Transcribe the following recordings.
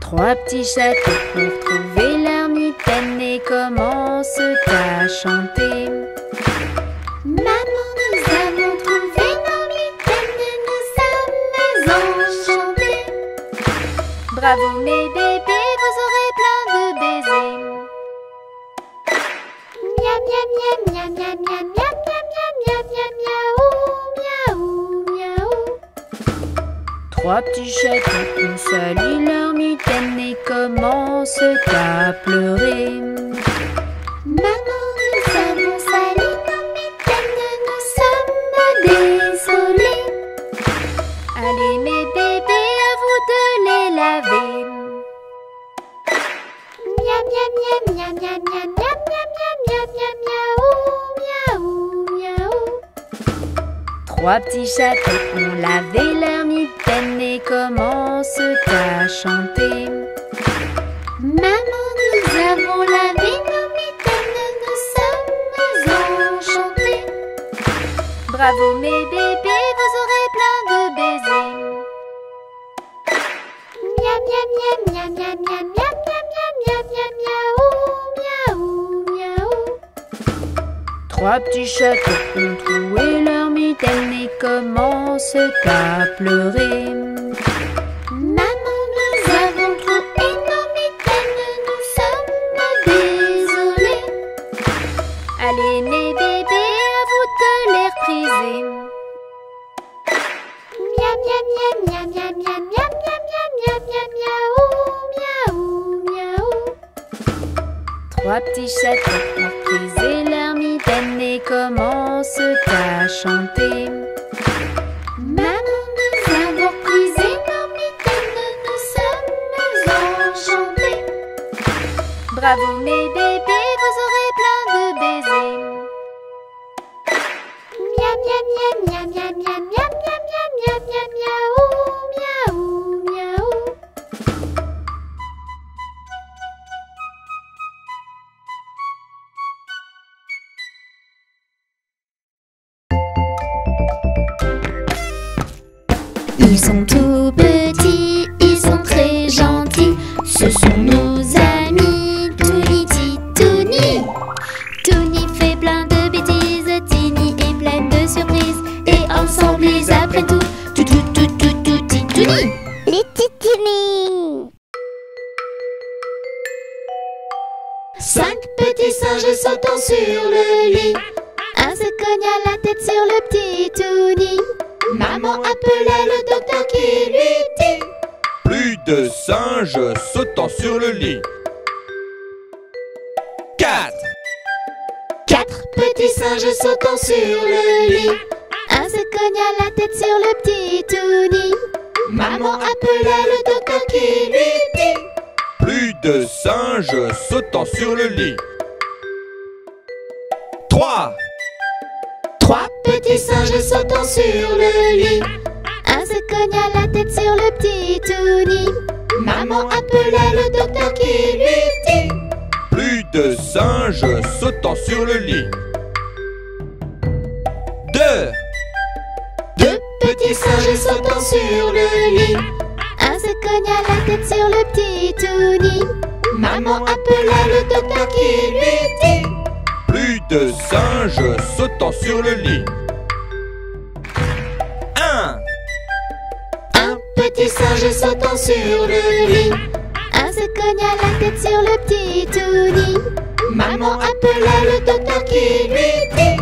Trois petits chats ont trouvé leur mitaine et commencent à chanter. Maman, nous avons trouvé nos mitaines et nous sommes enchantés. Bravo mes bébés, vous aurez plein de baisers. Miam, miam, miam, miam, miam, miam, miam, miam, miam, miam, miaou, miaou, miaou. Trois petits chats ont salué leur mitaine et commence à pleurer. Maman, nous avons sali nos mitaines, nous sommes désolés. Allez mes bébés, à vous de les laver. Miam, miam, miam, miam, miam, miam, miam, miam, miam, miam, miaou, miaou, miaou. Trois petits chatons ont lavé leur mitaine et commencent à chanter. Maman, nous avons lavé nos mitaines, nous sommes enchantés. Bravo mes bébés, vous aurez plein de baisers. Miam, miam, miam, miam, miam, miam, miam, miam, miam, miam, miaou, miaou, miaou. Trois petits chatons ont troué leur mitaine et commencent à pleurer. Allez mes bébés, à vous de les repriser. Miam, miam, miam, miam, miam, miam, miam, miam, miam, miam, miaou, miaou, miaou. Trois petits chatons ont brisé leur mitaine et commencent à chanter. Maman, nous avons brisé nos mitaines, nous sommes enchantés. Bravo mes bébés, vous aurez plein de baisers. Miam, miam, miam, miam, miam, miam, miam, miam, miam, miam, miam, miaou, miaou, miaou. Ils sont tout petits, ils sont très gentils. Ce sont nos amis. Ensemble, ils apprennent tout, tout, tout, tout, tout, tout, Titounis. Les Titounis. 5 petits singes sautant sur le lit. Un se cogna la tête sur le petit Titounis. Maman appela le docteur qui lui dit: plus de singes sautant sur le lit. 4 petits singes sautant sur le lit. Un se cogna la tête sur le petit Titounis. Maman appela le docteur qui lui dit: plus de singes sautant sur le lit. 3 petits singes sautant sur le lit. Un se cogna la tête sur le petit Titounis. Maman appela le docteur qui lui dit: plus de singes sautant sur le lit. 2 petits singes sautant sur le lit. Un se cogna la tête sur le petit Titounis. Maman appela le docteur qui lui dit: plus de singes sautant sur le lit. 1 petit singe sautant sur le lit. Un se cogna la tête sur le petit Titounis. Maman appela le docteur qui lui dit: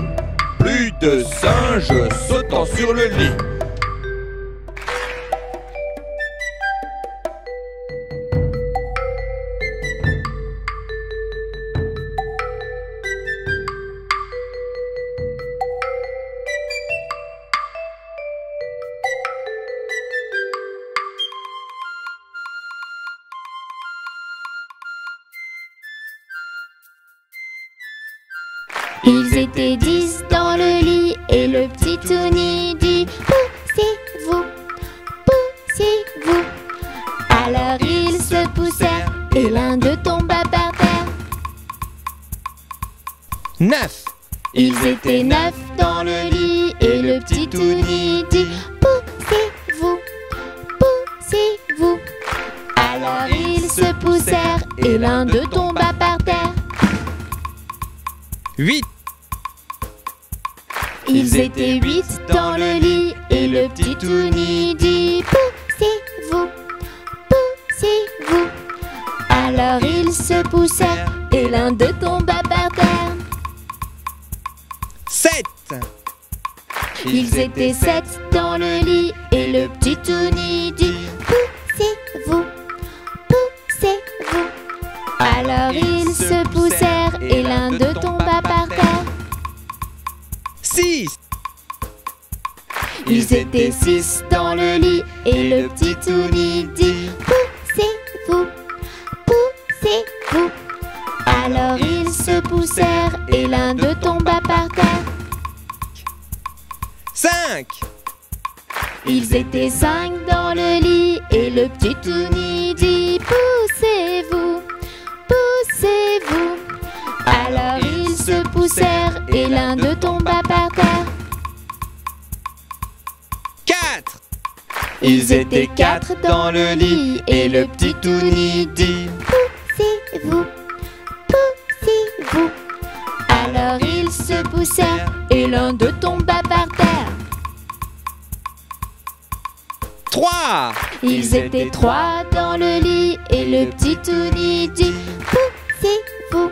plus de singes sautant sur le lit. Ils étaient 10 dans le lit et le petit Titounis dit: poussez-vous, poussez-vous. Alors ils se poussèrent et l'un d'eux tomba par terre. 9 Ils étaient 9 dans le lit et le petit Titouni dit: poussez-vous, poussez-vous. Alors ils se poussèrent et l'un d'eux tomba par terre. 8. Ils étaient 8 dans le lit et le petit Titouni dit: poussez-vous, poussez-vous. Alors ils se poussèrent et l'un d'eux tomba par terre. 7. Ils étaient 7 dans le lit et le petit Titouni dit: poussez-vous, poussez-vous. Alors ils se poussèrent et l'un d'eux tomba par terre. 6. Ils étaient 6 dans le lit et le petit Titouni dit: poussez-vous, poussez-vous. Alors ils se poussèrent et l'un d'eux tomba par terre. 5. Ils étaient 5 dans le lit et le petit Titouni dit: poussez-vous, poussez-vous. Alors ils se poussèrent et l'un d'eux tomba par terre. 4. Ils étaient 4 dans le lit et le petit Titouni dit: poussez-vous, poussez-vous. Alors ils se poussèrent et l'un d'eux tomba par terre. 3. Ils étaient 3 dans le lit et le petit Titouni dit: poussez-vous,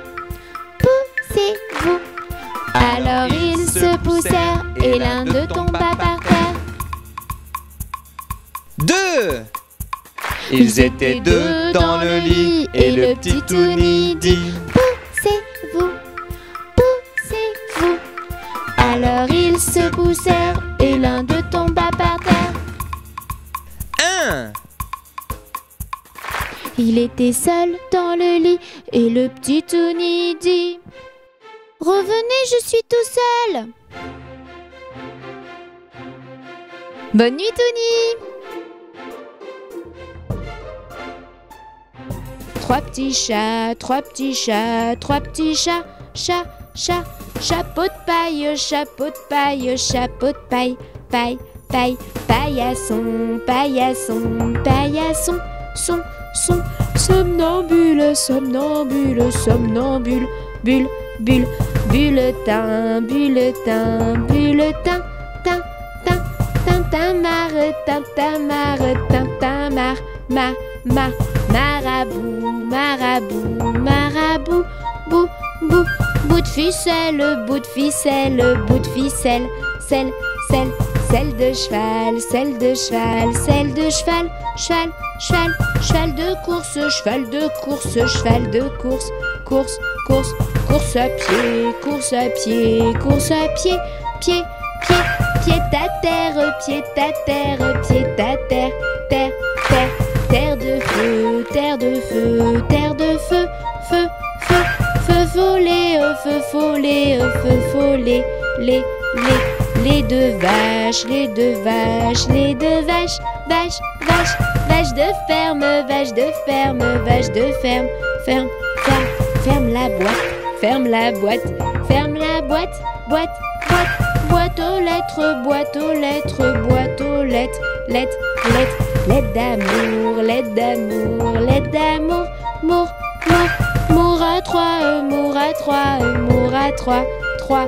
poussez-vous. Alors ils se poussèrent et l'un d'eux tomba par terre. 2. Ils étaient 2 dans le lit et le petit Titouni dit: poussez-vous, poussez-vous. Alors ils se poussèrent et l'un d'eux tomba par terre. 1. Il était seul dans le lit et le petit Titouni dit: revenez, je suis tout seul. Bonne nuit, Titouni. 3 petits chats, 3 petits chats, 3 petits chats, chat, chat, chapeau de paille, chapeau de paille, chapeau de paille, paille. Paille, paillasson, paillasson, paillasson, son, son, somnambule, somnambule, somnambule, bulle, bulle, bulletin, bulletin, bulletin, tin, tin, tintamarre, tintamarre, tintamarre, ma, ma, marabout, marabout, marabout, bout, bout, bout de ficelle, bout de ficelle, bout de ficelle, celle, celle. Celle de cheval, celle de cheval, celle de cheval, cheval, cheval, cheval de course, cheval de course, cheval de course, course, course, course à pied, course à pied, course à pied, pied, pied, pied à terre, terre, terre, terre, terre de feu, feu, feu, feu, feu follet, feu follet, feu follet, les. Les deux vaches, vache, vache, vache de ferme, ferme, ferme, ferme la boîte, boîte, boîte aux lettres, lettre, lettre d'amour, mour, à trois, à trois, à trois, trois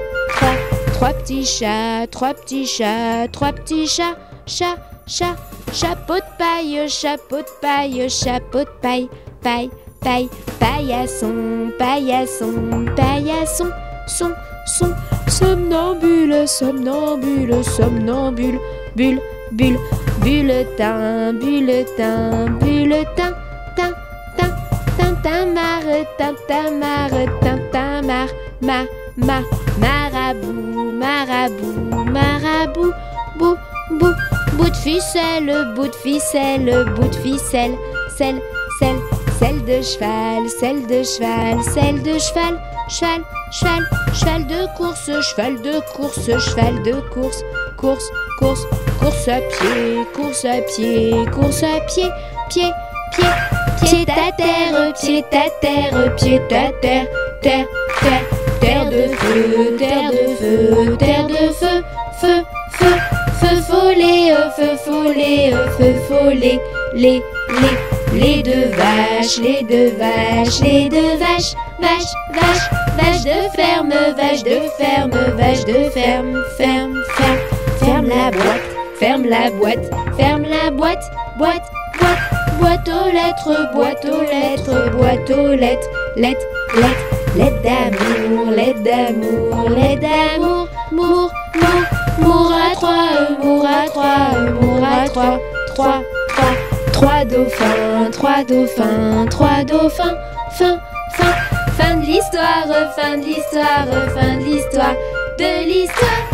petits chats, trois petits chats, trois petits chats, chat, chat, chapeau de paille, chapeau de paille, chapeau de paille, paille, paille, paillasson, paillasson, paillasson, son, son, somnambule, somnambule, somnambule, bulle, bulle, bulletin, bulletin, bulletin, tin, tin, tintamarre, tintamarre, tintamarre, ma, ma, marabout, bout, bout de ficelle, celle, de cheval, cheval, cheval de course, course, à pied, pied, pied à terre, terre, terre, terre de feu, feu, feu, feu follet, feu follet, les deux vaches, vache, vache de ferme, ferme la boîte, boîte, boîte aux lettres, lettre d'amour, mour à trois, trois dauphins, fin, de l'histoire, de l'histoire.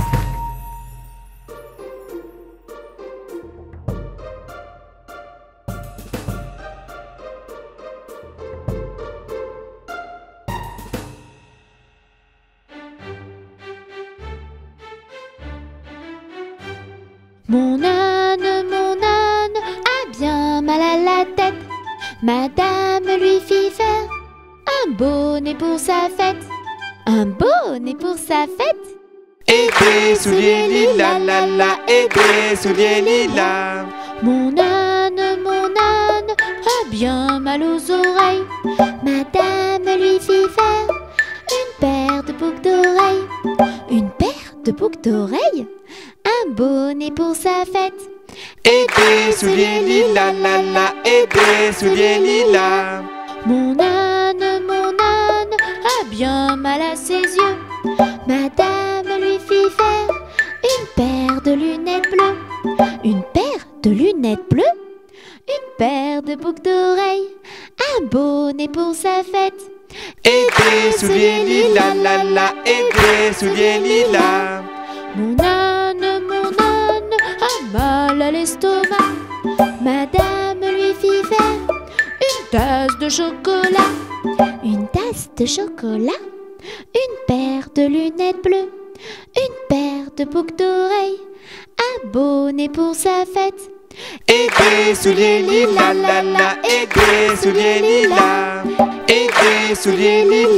Mon âne a bien mal à la tête. Madame lui fit faire un bonnet pour sa fête. Et des souliers lilas, et des souliers lilas. Mon âne a bien mal aux oreilles. Madame lui fit faire une paire de boucles d'oreilles. Un bonnet pour sa fête. Et des souliers lilas, et des souliers lilas. Mon âne a bien mal à ses yeux. Madame lui fit faire une paire de lunettes bleues. Une paire de boucles d'oreilles. Un bonnet pour sa fête. Et des souliers lilas, et des souliers lilas. Mon âne a mal à l'estomac. Madame lui fit faire une tasse de chocolat. Une paire de lunettes bleues. Une paire de boucles d'oreilles. Un bonnet pour sa fête. Et des souliers lilas, et des souliers lilas. Et des souliers lilas.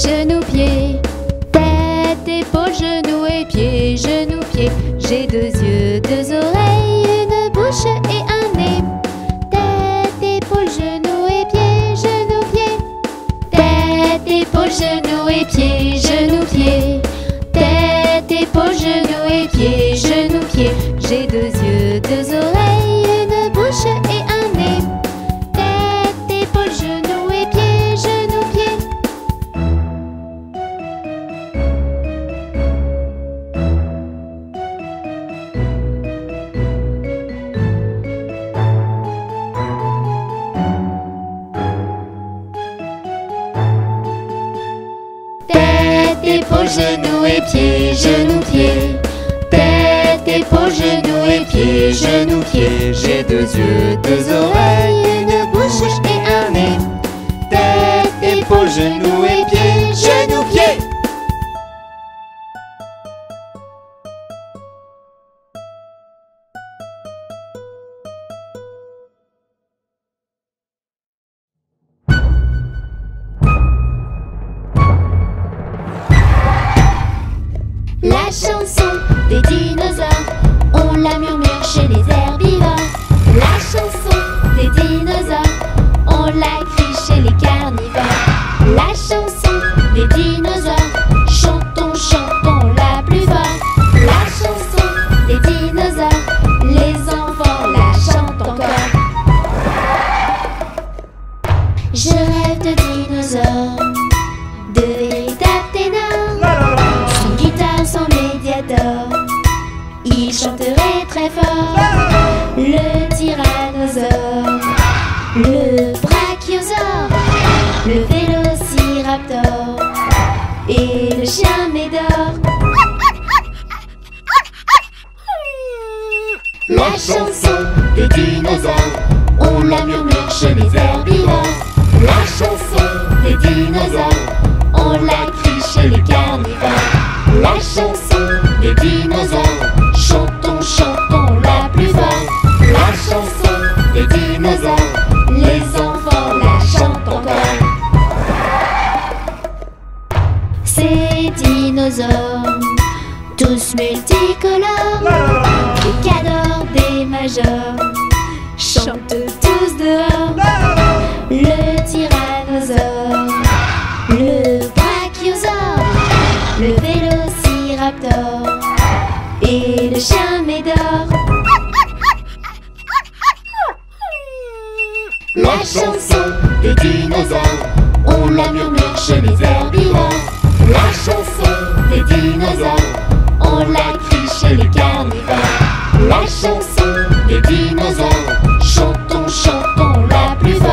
Genoux et pieds, pieds. Tête, épaule, genoux et pieds, pieds. J'ai deux yeux, deux oreilles, une bouche et un nez. Tête, épaule, genoux et pieds, pieds. Tête, épaule, genoux et pieds, pieds. Tête, épaule, genoux et pieds, pieds. J'ai deux yeux, deux oreilles, une bouche et un nez. Tête, épaule, genoux et pieds. Genoux et pieds, pieds. Tête, épaule, genoux et pieds, pieds. J'ai deux yeux, deux oreilles, une bouche et un nez. Tête, épaule, genoux et pieds, pieds. La chanson des dinosaures, on la murmure chez les herbivores. La chanson des dinosaures, on la crie chez les carnivores. La chanson des dinosaures, chantons, chantons la plus fort. La chanson des dinosaures, les enfants la chantent encore. Je rêve de dinosaures, de véritables ténors. Son médiator, il chanterait très fort. Le tyrannosaure, le brachiosaure, le vélociraptor et le chien Médor. La chanson des dinosaures, on la murmure chez les herbivores. La chanson des dinosaures, on l'a crie chez les carnivores. La chanson des dinosaures, chantons, chantons la plus fort. La chanson des dinosaures, les enfants la chantent encore. Ces dinosaures, tous multicolores, qui cadors des majors, chantent tous dehors. Le tyrannosaure, le brachiosaure, le vélociraptor et le chien Médor. La chanson des dinosaures, on la murmure chez les herbivores. La chanson des dinosaures, on la crie chez les carnivores. La chanson des dinosaures, chantons, chantons la plus fort.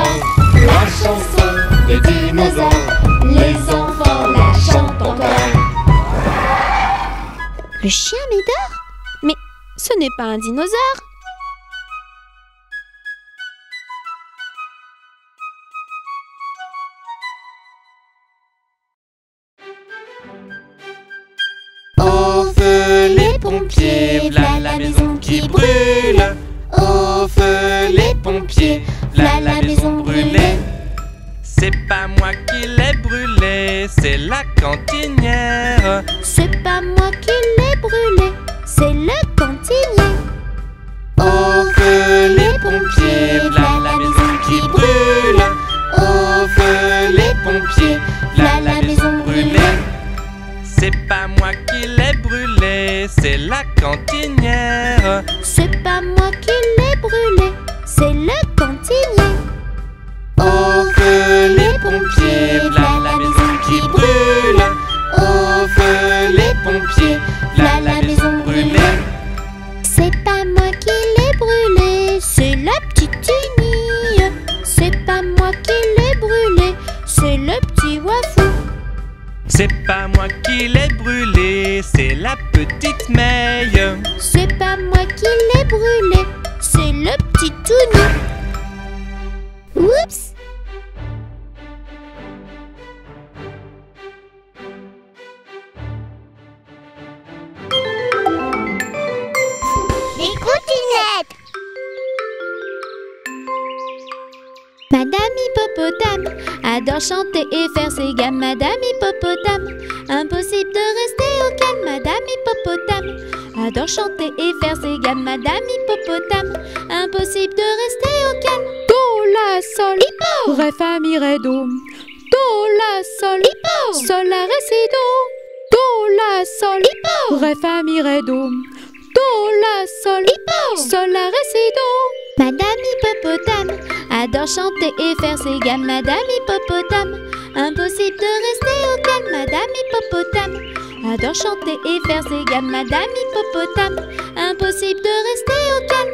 La chanson des dinosaures, les enfants la chantent encore. Le chien Médor? Mais ce n'est pas un dinosaure. V'là la maison qui brûle. Au feu les pompiers, v'là la maison brûlée. C'est pas moi qui l'ai brûlée, c'est la cantinière. C'est pas moi qui l'ai brûlée, c'est le cantinier. Au feu les pompiers, v'là la maison qui brûle. Au feu les pompiers, v'là la maison brûlée. C'est pas moi qui l'ai brûlée, c'est la cantinière. C'est pas moi qui l'ai brûlée, c'est le cantinier. Au feu les pompiers, v'là la maison qui brûle. Au feu les pompiers, v'là la maison brûlée. C'est pas moi qui l'ai brûlée, c'est la petite Titounis. C'est pas moi qui l'ai brûlée, c'est le petit Wafou. C'est pas moi qui l'ai brûlée, c'est la petite Meille. C'est pas moi qui l'ai brûlée, c'est le petit Titounis. Oups! Les croutinettes! Madame Hippopotame adore chanter et faire ses gammes. Madame Hippopotame, impossible de rester au calme. Madame Hippopotame adore chanter et faire ses gammes. Madame Hippopotame, impossible de rester au calme. Do, la, sol, hippo, ré, fa, mi, ré, do. Do, la, sol, hippo, sol, la, ré, si, do. Do, la, sol, hippo, ré, fa, mi, ré, do. Do, la, sol, hippo, sol, la, ré, si, do. Madame Hippopotame adore chanter et faire ses gammes. Madame Hippopotame, impossible de rester au calme. Madame Hippopotame adore chanter et faire ses gammes. Madame Hippopotame, impossible de rester au calme.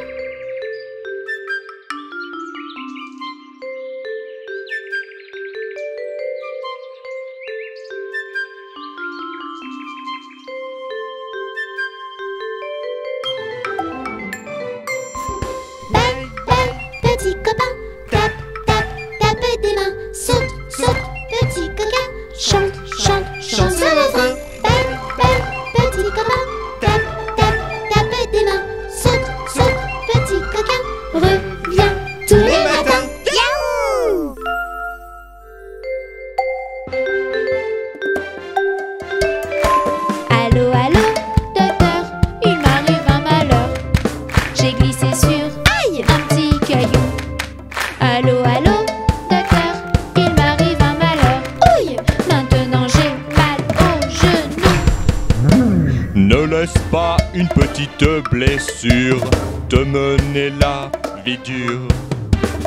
De mener la vie dure.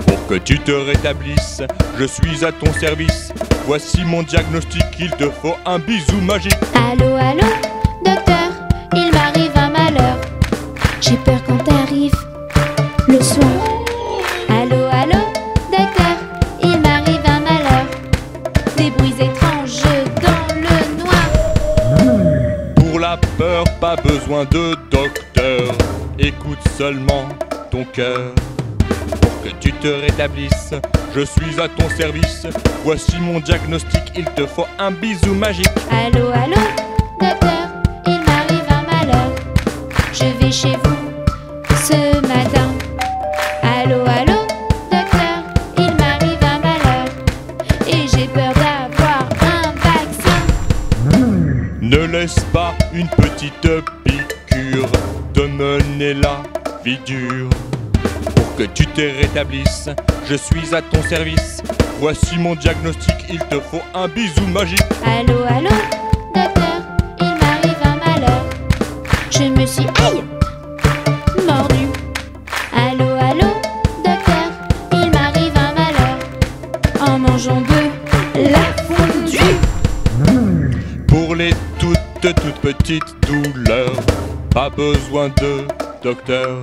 Pour que tu te rétablisses, je suis à ton service. Voici mon diagnostic, il te faut un bisou magique. Allô, allô, docteur, il m'arrive un malheur. J'ai peur quand t'arrives le soir. Allô, allô, docteur, il m'arrive un malheur. Des bruits étranges dans le noir. Pour la peur, pas besoin de docteur. Écoute seulement ton cœur. Pour que tu te rétablisses. Je suis à ton service, voici mon diagnostic, il te faut un bisou magique. Allô, allô, docteur, il m'arrive un malheur, je vais chez vous ce matin. Allô, allô, docteur, il m'arrive un malheur, et j'ai peur d'avoir un vaccin. Ne laisse pas une petite piqûre te mener la vie dure. Pour que tu te rétablisses, je suis à ton service. Voici mon diagnostic, il te faut un bisou magique. Allô, allô, docteur, il m'arrive un malheur, je me suis mordu. Allô, allô, docteur, il m'arrive un malheur, en mangeant de la fondue. Pour les toutes petites douleurs, pas besoin de docteur.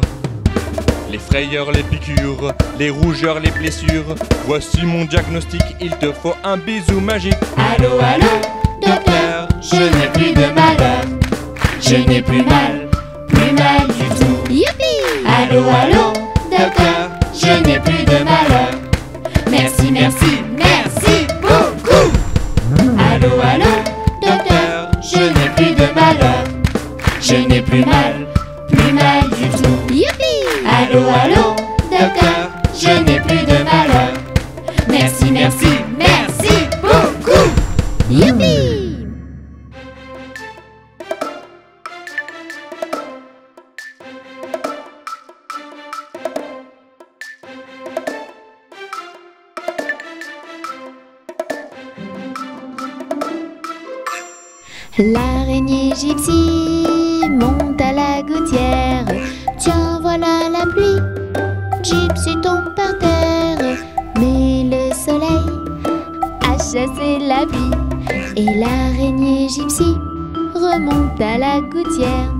Les frayeurs, les piqûres, les rougeurs, les blessures. Voici mon diagnostic, il te faut un bisou magique. Allô, allô, docteur, je n'ai plus de malheur, je n'ai plus mal du tout. Youpi! Allô, allô, docteur, je n'ai plus de malheur, merci, merci, merci beaucoup. Allô, allô, docteur, je n'ai plus de malheur, je n'ai plus mal du tout. Youpi! Allô, allô, docteur, je n'ai plus de malheur, merci, merci, merci beaucoup. Youpi! L'araignée gypsy monte à la gouttière. Tiens, voilà la pluie, Gypsy tombe par terre. Mais le soleil a chassé la pluie, et l'araignée Gypsy remonte à la gouttière.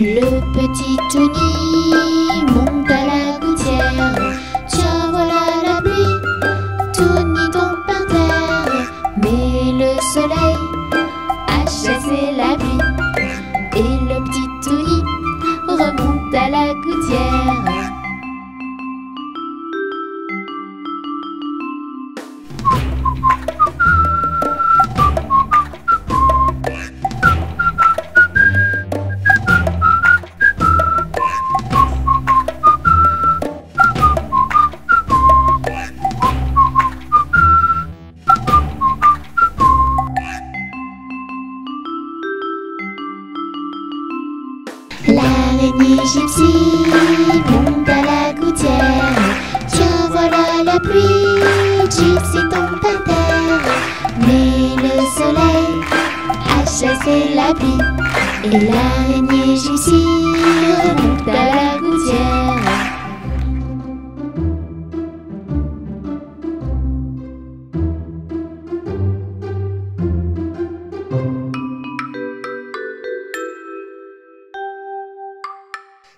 Le petit Tony monte à la gouttière. Tiens, voilà la pluie, Tony tombe par terre. Mais le soleil chasser la pluie, et le petit Tony remonte à la gouttière. L'araignée Gypsy monte à la gouttière. Tiens, voilà la pluie, Gypsy tombe par terre. Mais le soleil a chassé la pluie, et l'araignée Gypsy remonte à la gouttière.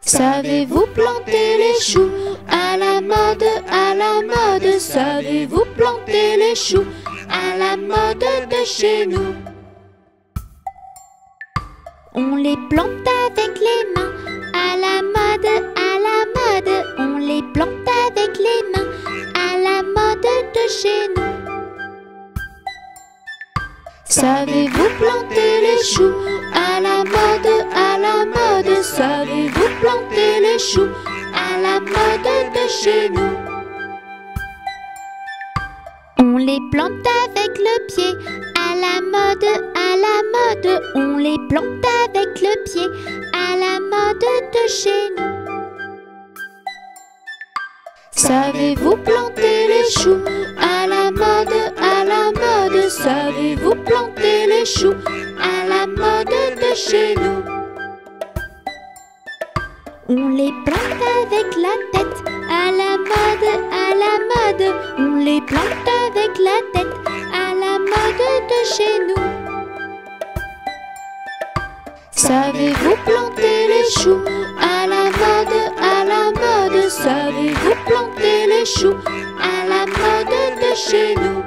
Savez-vous planter les choux à la mode? Savez-vous planter les choux à la mode de chez nous? On les plante avec les mains, à la mode, on les plante avec les mains, à la mode de chez nous. Savez-vous planter les choux à la mode, à la mode? Savez-vous planter les choux à la mode de chez nous? On les plante avec le pied, à la mode, on les plante avec le pied, à la mode de chez nous. Savez-vous planter les choux à la mode, à la mode? Savez-vous planter les choux à la mode de chez nous? On les plante avec la tête, à la mode, on les plante avec la tête, à la mode de chez nous. Savez-vous planter les choux à la mode, à la mode? Savez-vous planter les choux à la mode de chez nous?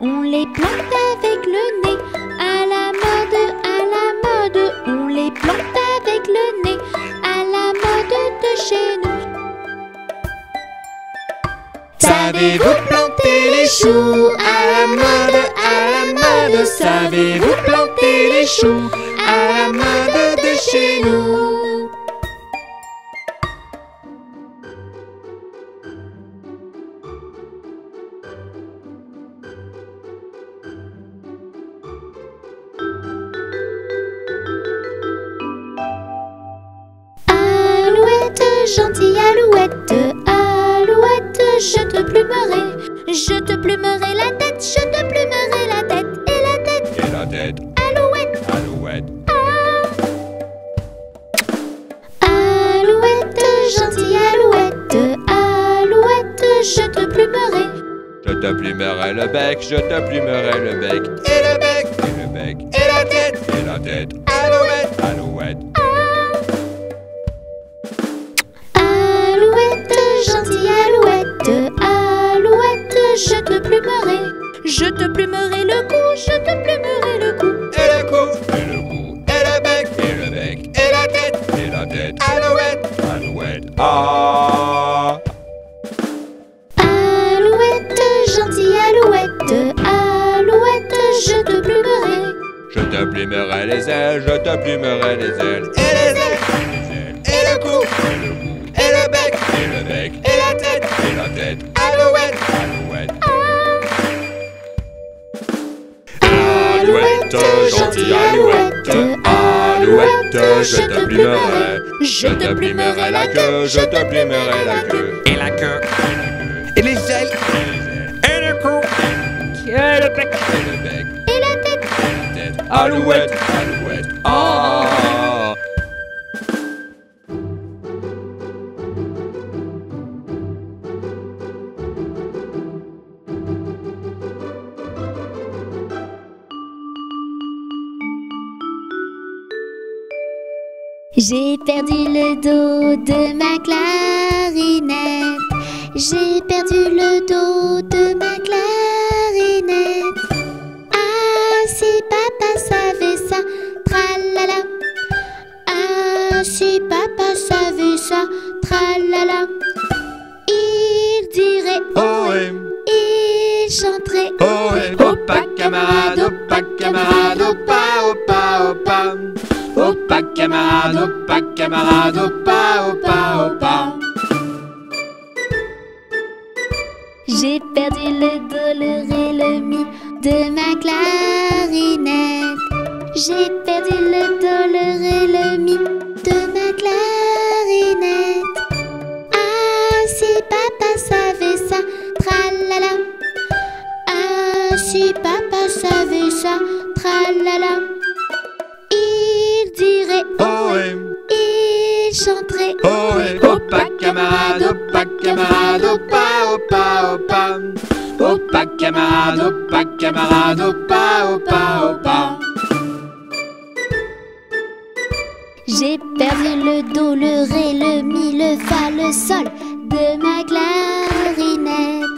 On les plante avec le nez, à la mode, on les plantes avec le nez, à la mode de chez nous. Savez-vous planter les choux? À la mode, savez-vous planter les choux? À la mode de chez nous. Gentille alouette, alouette, je te plumerai. Je te plumerai la tête, je te plumerai la tête. Et la tête, et la tête. Alouette, alouette, ah. Alouette, gentille alouette, alouette, je te plumerai. Je te plumerai le bec, je te plumerai le bec. Et le bec, et le bec. Et la tête, et la tête. Alouette, alouette, ah. Gentille alouette, alouette, je te plumerai. Je te plumerai le cou, je te plumerai le cou. Et le cou, et le cou, et le bec, et le bec. Et la tête, et la tête. Alouette, alouette, ah. Alouette, gentille alouette, alouette, je te plumerai. Je te plumerai les ailes, je te plumerai les ailes. Et les ailes, et les ailes. Et le cou, et le cou. Et le bec, et le bec, et la tête, alouette, alouette, ah. Alouette, gentille alouette, alouette, je te plumerai. Je te plumerai la queue, je te plumerai la queue. Et la queue, et les ailes, et le cou, et le bec, et la tête, alouette, alouette, ah. J'ai perdu le do de ma clarinette. J'ai perdu le do de ma clarinette. Ah, si papa savait ça, tralala. Ah, si papa savait ça, tralala. Il dirait ohé, il chanterait ohé. Opa camarade, opa camarade, opa, opa, opa. Opa camarade, opa camarade, opa, opa, opa. J'ai perdu le do, le ré, le mi de ma clarinette. J'ai perdu le do, le ré, le mi de ma clarinette. Ah, si papa savait ça, tralala. Ah, si papa savait ça, tralala. Ohé, il chanterait ohé. Opa camarade, opa camarade, opa, opa, opa. Opa camarade, opa camarade, opa, opa, opa. J'ai perdu le do, le ré, le mi, le fa, le sol de ma clarinette.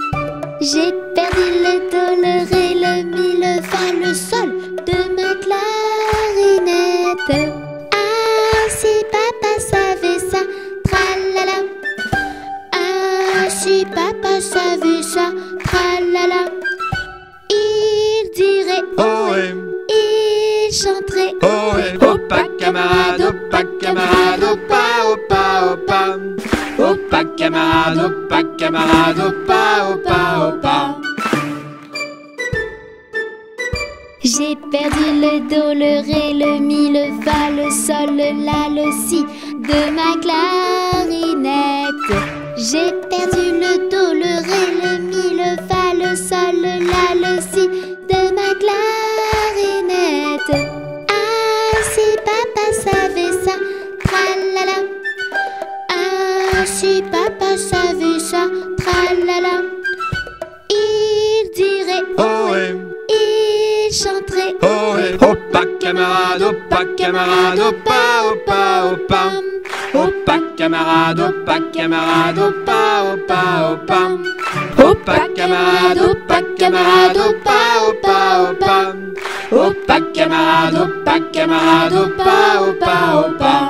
J'ai perdu le do, le ré, le mi, le fa, le sol de ma clarinette. Si papa savait ça, tralala. Ah, si papa savait ça, tralala. Il dirait ohé, il chanterait ohé. Opa camarade, opa camarade, opa, opa, opa. Opa camarade, opa camarade, opa, opa, opa. J'ai perdu le do, le ré, le mi, le fa, le sol, le la, le si de ma clarinette. J'ai perdu le do, le ré, le mi, le fa, le sol, le la, le si de ma clarinette. Ah, si papa savait ça, tralala. Ah, si papa savait ça, tralala. Il dirait ohé, il chanterait ohé. Opa camarade, opa camarade, opa, opa, opa. Opa camarade, opa camarade, opa, opa, opa. Opa camarade, opa camarade, opa, opa, opa. pas camarade, au pas, au pas.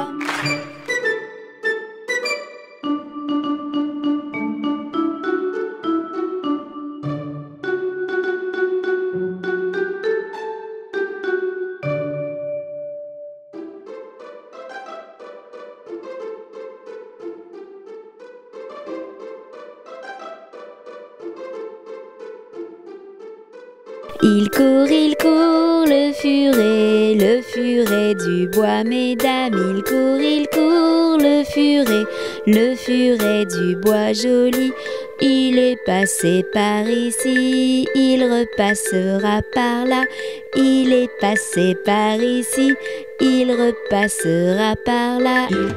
Il court, le furet du bois, mesdames. Il court, le furet du bois joli. Il est passé par ici, il repassera par là. Il est passé par ici, il repassera par là. Il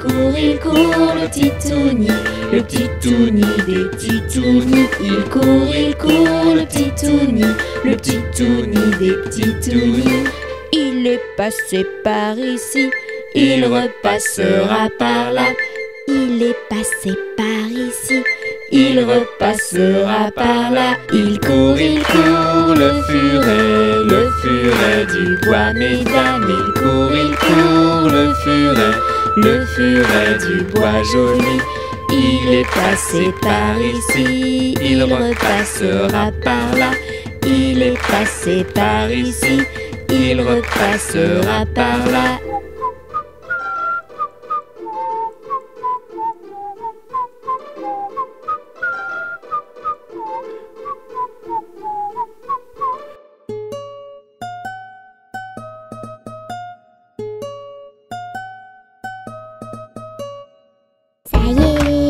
court, le Titouni des Titounis. Il court, le Titouni des Titounis. Il est passé par ici, il repassera par là. Il est passé par ici, il repassera par là. Il court, le furet du bois, mesdames. Il court, le furet du bois joli. Il est passé par ici, il repassera par là. Il est passé par ici, il repassera par là.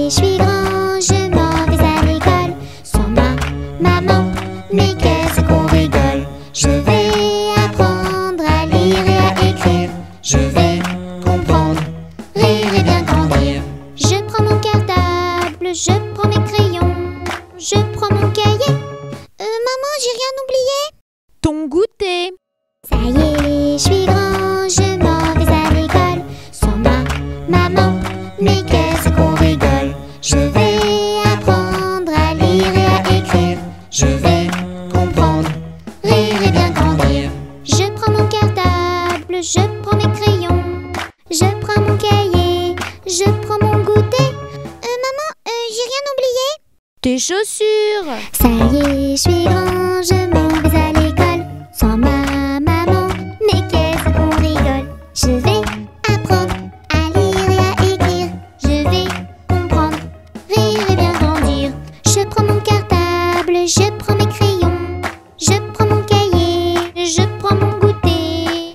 Je suis grand, je m'en vais à l'école. Sans ma maman, mais qu'est-ce qu'on rigole. Je vais apprendre à lire et à écrire. Je vais comprendre, rire et bien grandir. Je prends mon cartable, je prends mes crayons, je prends mon cahier. Maman, j'ai rien oublié. Ton goûter. Ça y est, je suis grand, je m'en vais à l'école. Sans ma maman, mais qu'est-ce qu'on rigole. Je vais apprendre à lire et à écrire. Je vais comprendre, rire et bien grandir. Je prends mon cartable, je prends mes crayons, je prends mon cahier, je prends mon goûter. Maman, j'ai rien oublié. Tes chaussures. Ça y est, je suis grand, je m'en vais à l'école. Sans ma maman, mais qu'est-ce qu'on rigole. Je vais apprendre à lire et à écrire. Je vais rire et bien grandir. Je prends mon cartable, je prends mes crayons, je prends mon cahier, je prends mon goûter,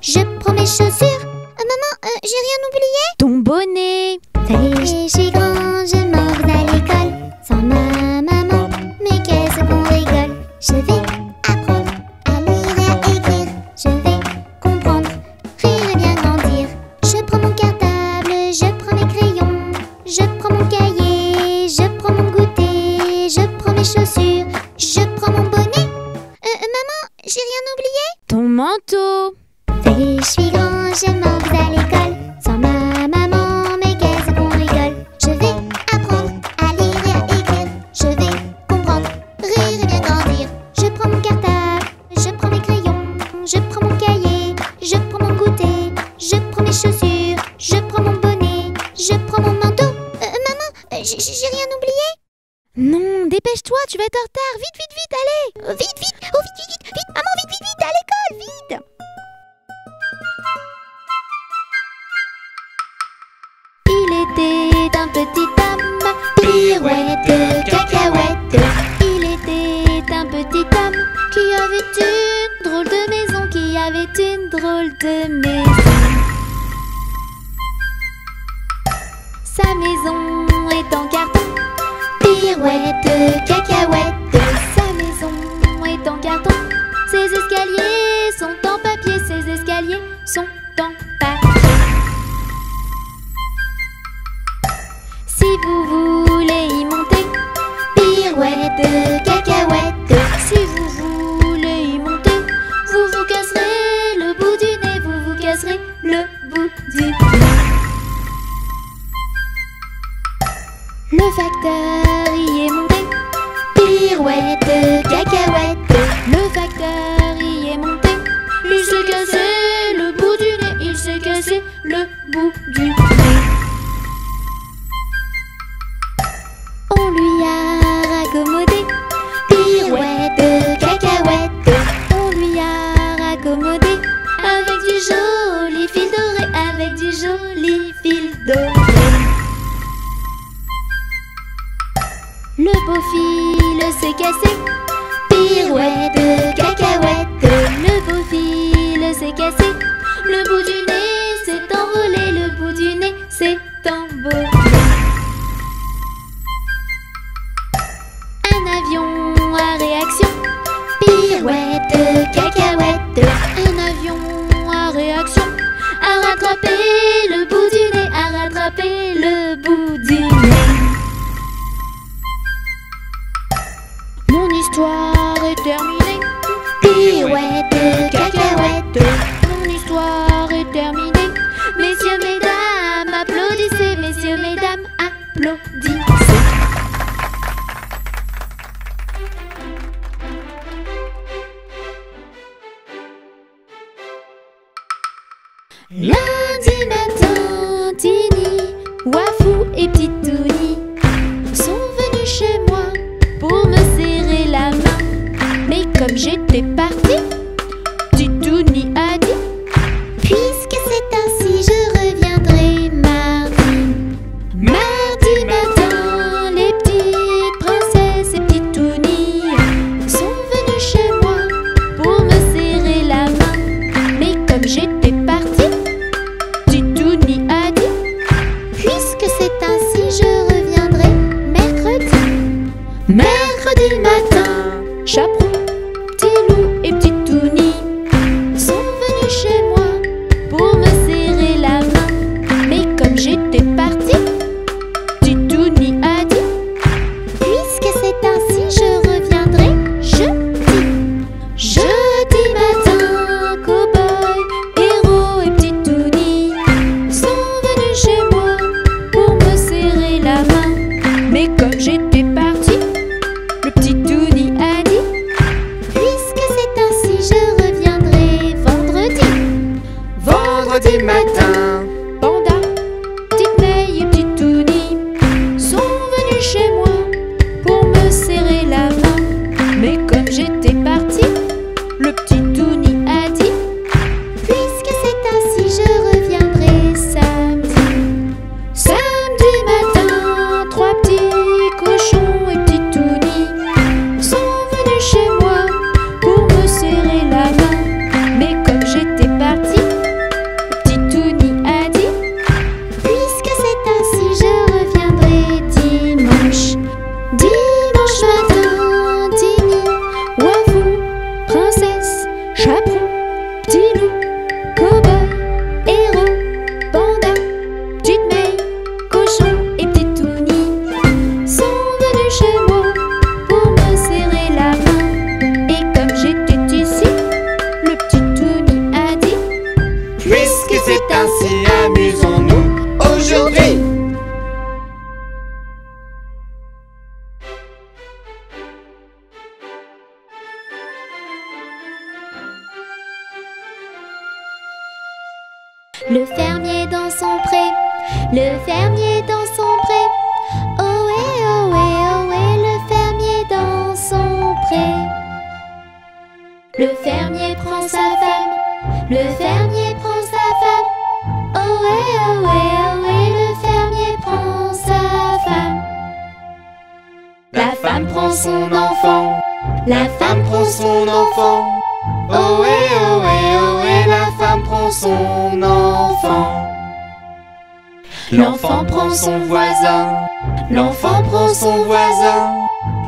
je prends mes chaussures. Maman, j'ai rien oublié. Ton bonnet. Ça y est, je suis grand, je m'en vais à l'école. Sans ma maman, mais qu'est-ce qu'on rigole. Je vais apprendre à lire et à écrire. Je vais comprendre, rire et bien grandir. Je prends mon cartable, je prends mes crayons, je prends mon cahier, je prends mon goûter, je prends mes chaussures, je prends mon bonnet. Maman, j'ai rien oublié. Ton manteau. Ça y est, je suis grand, je m'en vais à l'école. Sans ma maman, mais qu'est-ce qu'on rigole. Je vais apprendre à lire et à écrire. Je vais comprendre, rire et bien grandir. Je prends mon cartable, je prends mes crayons, je prends mon cahier, je prends mon goûter, je prends mes chaussures, je prends mon bonnet, je prends mon manteau. J'ai rien oublié. Non, dépêche-toi, tu vas être en retard. Vite, vite, vite, allez. Vite, vite, oh, vite, vite, vite, vite. Maman, vite, vite, vite, à l'école, vite. Il était un petit homme, pirouette, cacahuète. Il était un petit homme qui avait une drôle de maison, qui avait une drôle de maison. Sa maison est en carton, pirouette, cacahuète. Sa maison est en carton, ses escaliers sont en papier, ses escaliers sont en papier. Si vous voulez y monter, pirouette, cacahuète. Si vous voulez y monter, vous vous casserez le bout du nez, vous vous casserez le bout du nez. Le facteur y est monté, s'est cassé. Le bout du nez s'est envolé. Le bout du nez s'est envolé. Un avion à réaction. Pirouette, cacahuète. Un avion à réaction. A rattrapé le bout du nez. A rattrapé le bout du nez. Mon histoire est terminée. Pirouette, cacahuète. Mon histoire est terminée. Messieurs, mesdames, applaudissez. Messieurs, mesdames, applaudissez. Lundi matin, Tini, Wafou et Titounis sont venus chez moi pour me serrer la main. Mais comme j'étais partie, Titounis a dit: puisque c'est ainsi, je reviendrai mardi. Mardi matin, les petites princesses et Titounis sont venus chez moi pour me serrer la main. Mais comme j'étais partie, mercredi matin, Chaperon, Petit Loup et Titounis sont venus chez moi pour me serrer la main. Mais comme j'étais partie, Titounis a dit: puisque c'est ainsi, je reviendrai jeudi. Jeudi matin, Cow-Boy, Héros et Titounis sont venus chez moi pour me serrer la main. Mais comme j'étais partie, Titounis a dit: puisque c'est ainsi, je reviendrai vendredi. Vendredi matin, Panda, Petite Meille et Titounis sont venus chez moi pour me serrer la main. Mais comme j'étais partie, le Titounis a dit: puisque c'est ainsi, je reviendrai samedi. Samedi matin, trois petits cochons et Chaperon, Petit Loup, Cow-Boy, Héros, Panda, Petite Meille, Cochon et Titounis sont venus chez moi pour me serrer la main. Et comme j'étais ici, le Titounis a dit: puisque c'est ainsi, amusons-nous aujourd'hui. Le fermier dans son pré, le fermier dans son pré. Ohé, ohé, ohé, le fermier dans son pré. Le fermier prend sa femme, le fermier prend sa femme. Ohé, ohé, ohé, le fermier prend sa femme. La femme prend son enfant, la femme prend son enfant. Ohé, ohé, ohé, la femme prend son enfant. L'enfant prend son voisin, l'enfant prend son voisin.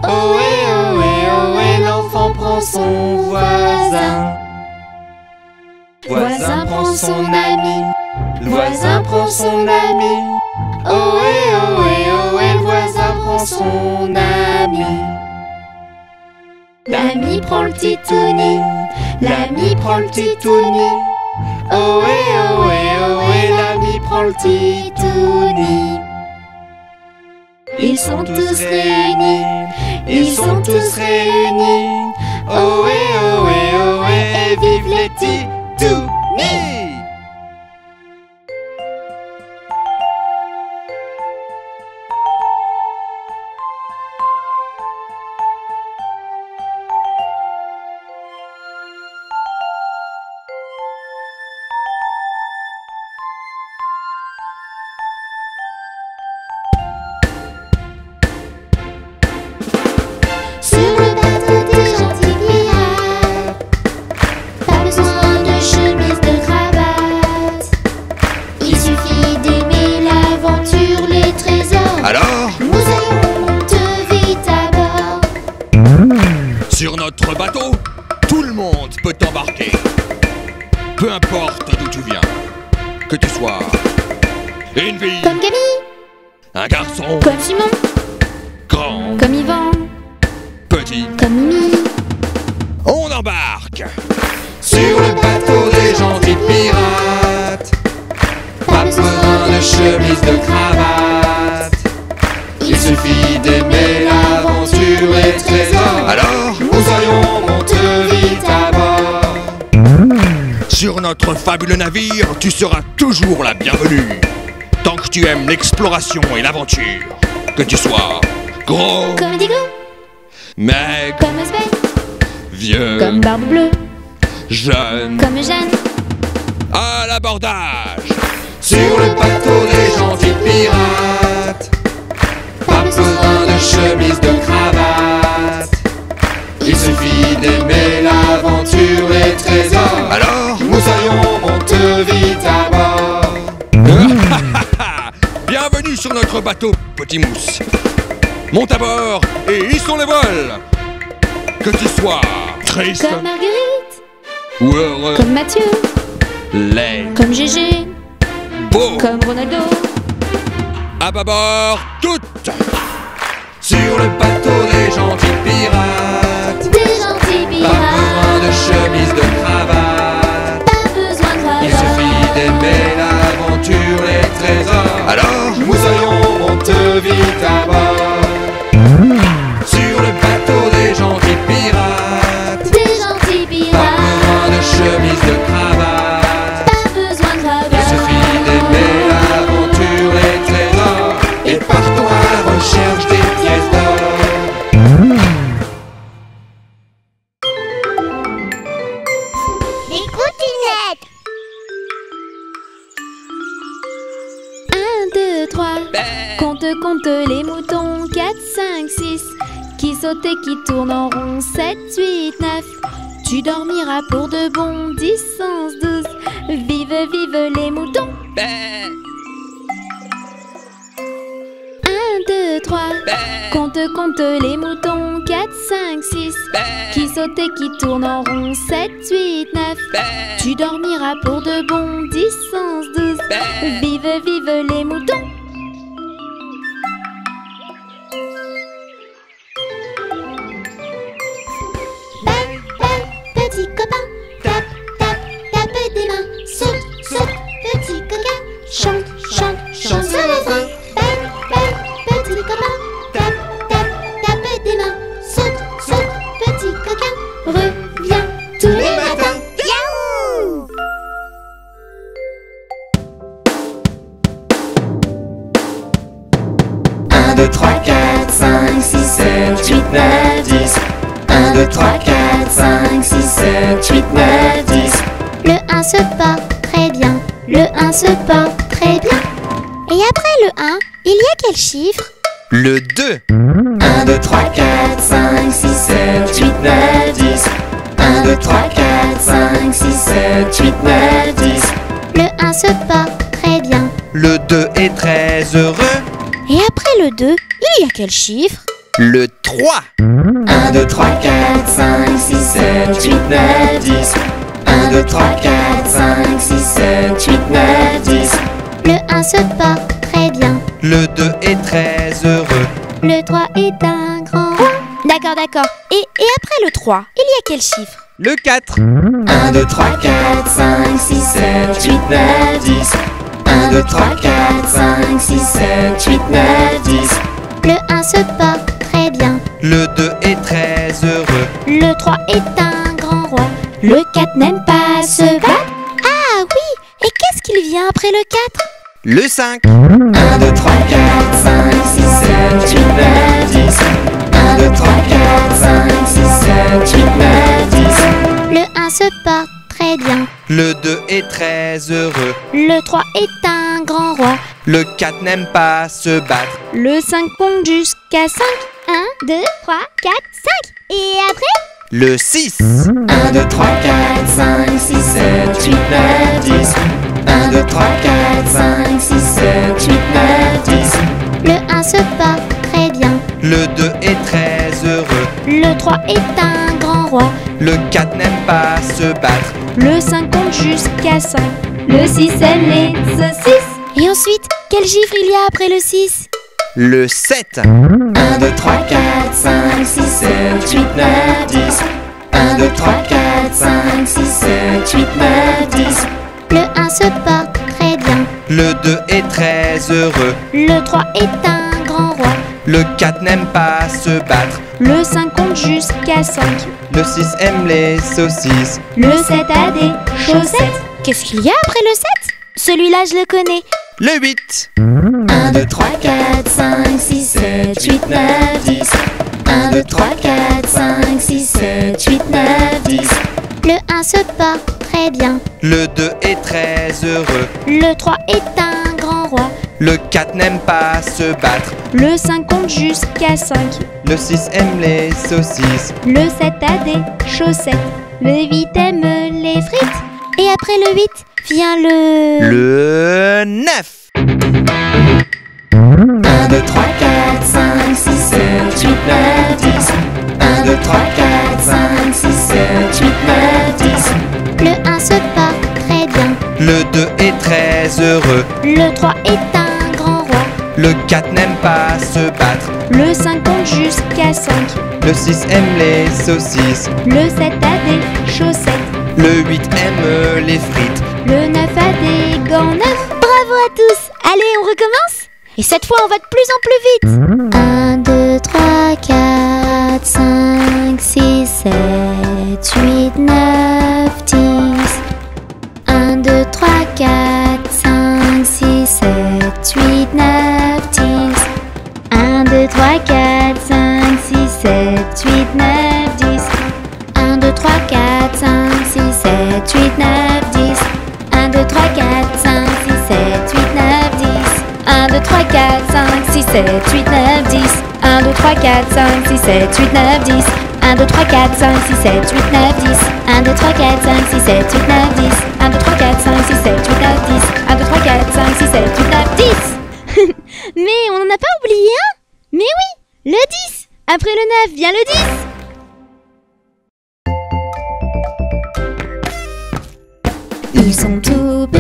Ohé, ohé, ohé, l'enfant prend son voisin. Voisin prend son ami, le voisin prend son ami. Ohé, ohé, ohé, le voisin prend son ami. L'ami prend le Titounis, l'ami prend le Titounis. Ohé, ohé, ohé, l'ami prend le Titounis. Ils sont tous réunis, ils sont tous réunis. Ohé, ohé, ohé, vive les Titounis. Sur le bateau des gentils vieillards, pas besoin de Sur notre bateau, tout le monde peut t'embarquer. Peu importe d'où tu viens. Que tu sois une fille comme Camille, un garçon comme Simon, grand comme Yvan, petit comme Mimi. On embarque sur le bateau des gentils pirates. Pas besoin de chemise, de cravate. Il suffit d'aimer l'aventure et trésor. Alors, nous soyons monte vite à bord. Sur notre fabuleux navire, tu seras toujours la bienvenue. Tant que tu aimes l'exploration et l'aventure, que tu sois gros comme Indigo, maigre comme Osbeck, vieux comme Barbe Bleue, jeune comme Jeanne. À l'abordage sur le bateau des gentils pirates. Pas besoin de chemise, de cravate. Il suffit d'aimer l'aventure et trésor. Alors nous soyons monte vite à bord. Bienvenue sur notre bateau, Petit Mousse. Monte à bord et hissons les voiles. Que tu sois triste comme Marguerite, ou heureux comme Mathieu, laid comme Gégé, beau comme Ronaldo. À bâbord toutes, sur le bateau des gentils pirates. Des gentils pirates. Pas besoin de chemise, de cravate. Pas besoin de cravate. Il suffit d'aimer l'aventure, les trésors. Alors nous soyons monte vite à bord. Sur le bateau des gentils pirates. Des gentils pirates. Pas besoin de chemise, de cravate. Pas besoin de cravate. Il suffit d'aimer l'aventure, les trésors. Et partons à la recherche des pièces d'or. Les coutunettes. 1, 2, 3. Compte les moutons. 4, 5, 6. Qui saute et qui tourne en rond. 7, 8, 9. Tu dormiras pour de bon. 10, 11, 12. Vive, vive les moutons. 1, 2, 3. Compte les moutons. 4, 5, 6. Qui saute et qui tourne en rond. 7, 8, 9. Tu dormiras pour de bon. 10, 11, 12. Vive, vive les moutons. Petit copain, tape, tape, tape des mains. Saute, saute, petit coquin. Chante, chante, chante sur le vent. Belle, belle, petit copain. Tape, tape, tape des mains. Saute, saute, petit coquin. Reviens tous les matins. Yahoo! « 1, 2, 3, 4, 5, 6, 7, 8, 9, 10 » 1, 2, 3, 4, 5, 6, 7, 8, 9, 10. Le 1 se porte très bien. Le 1 se porte très bien. Et après le 1, il y a quel chiffre? Le 2. 1, 2, 3, 4, 5, 6, 7, 8, 9, 10. 1, 2, 3, 4, 5, 6, 7, 8, 9, 10. Le 1 se porte très bien. Le 2 est très heureux. Et après le 2, il y a quel chiffre? Le 3. 1, 2, 3, 4, 5, 6, 7, 8, 9, 10. 1, 2, 3, 4, 5, 6, 7, 8, 9, 10. Le 1 se porte très bien. Le 2 est très heureux. Le 3 est un grand roi. D'accord, d'accord. Et après le 3, il y a quel chiffre? Le 4. 1, 2, 3, 4, 5, 6, 7, 8, 9, 10. 1, 2, 3, 4, 5, 6, 7, 8, 9, 10. Le 1 se porte très bien. Le 2 est très heureux. Le 3 est un grand roi. Le 4 n'aime pas se battre. Ah oui, et qu'est-ce qu'il vient après le 4? Le 5. 1, 2, 3, 4, 5, 6, 7, 8, 9, 10. 1, 2, 3, 4, 5, 6, 7, 8, 9, 10. Le 1 se porte très bien. Le 2 est très heureux. Le 3 est un grand roi. Le 4 n'aime pas se battre. Le 5 compte jusqu'à 5. 1, 2, 3, 4, 5. Et après? Le 6. 1, 2, 3, 4, 5, 6, 7, 8, 9, 10. 1, 2, 3, 4, 5, 6, 7, 8, 9, 10. Le 1 se porte très bien. Le 2 est très heureux. Le 3 est un roi. Le 4 n'aime pas se battre. Le 5 compte jusqu'à 5. Le 6 aime les saucisses. Et ensuite, quel chiffre il y a après le 6? Le 7. 1, 2, 3, 4, 5, 6, 7, 8, 9, 10. 1, 2, 3, 4, 5, 6, 7, 8, 9, 10. Le 1 se porte très bien. Le 2 est très heureux. Le 3 est un grand roi. Le 4 n'aime pas se battre. Le 5 compte jusqu'à 5. Le 6 aime les saucisses. Le 7 a des chaussettes. Qu'est-ce qu'il y a après le 7? Celui-là, je le connais. Le 8. 1, 2, 3, 4, 5, 6, 7, 8, 9, 10. 1, 2, 3, 4, 5, 6, 7, 8, 9, 10. Le 1 se porte très bien. Le 2 est très heureux. Le 3 est un grand roi. Le 4 n'aime pas se battre. Le 5 compte jusqu'à 5. Le 6 aime les saucisses. Le 7 a des chaussettes. Le 8 aime les frites. Et après le 8 vient le 9. 1, 2, 3, 4, 5, 6, 7, 8, 9, 10. 1, 2, 3, 4, 5, 6, 7, 8, 9, 10. Le 1 se porte très bien. Le 2 est très heureux. Le 3 est un grand roi. Le 4 n'aime pas se battre. Le 5 compte jusqu'à 5. Le 6 aime les saucisses. Le 7 a des chaussettes. Le 8 aime les frites. Le 9 a des gants neufs. Bravo à tous! Allez, on recommence? Et cette fois, on va de plus en plus vite. 1, 2, 3, 4, 5, 6, 7, 8, 9, 10. 1, 2, 3, 4, 5, 6, 7, 8, 9, 10. 1, 2, 3, 4, 5, 6, 7, 8, 9, 10. 1, 2, 3, 4, 5, 6, 7, 8, 9, 10. 1, 2, 3, 4, 5, 6, 7, 8, 9, 10. 1, 2, 3, 4, 5, 6, 7, 8, 9, 10. 1, 2, 3, 4, 5, 6, 7, 8, 9, 10. 1, 2, 3, 4, 5, 6, 7, 8, 9, 10. 1, 2, 3, 4, 5, 6, 7, 8, 9, 10. 1, 2, 3, 4, 5, 6, 7, 8, 9, 10. 1, 2, 3, 4, 5, 6, 7, 8, 9, 10. Mais on n'en a pas oublié un? Mais oui, le 10. Après le 9 vient le 10. Ils sont tout petits.